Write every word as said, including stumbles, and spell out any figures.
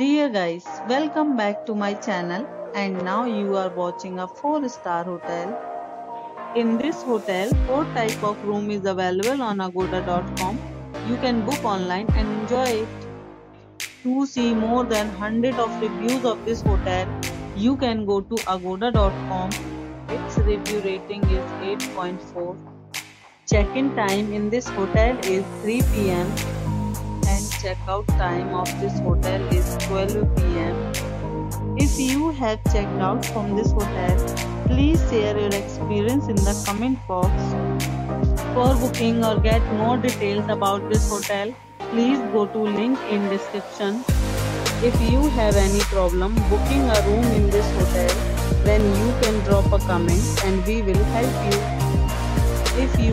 Dear guys, welcome back to my channel, and now you are watching a four star hotel. In this hotel, four type of room is available on Agoda dot com. You can book online and enjoy it. To see more than one hundred of reviews of this hotel, you can go to Agoda dot com. Its review rating is eight point four. Check-in time in this hotel is three p m and check-out time of this hotel is twelve p m If you have checked out from this hotel, please share your experience in the comment box. For booking or get more details about this hotel, please go to link in description. If you have any problem booking a room in this hotel, then you can drop a comment and we will help you. If you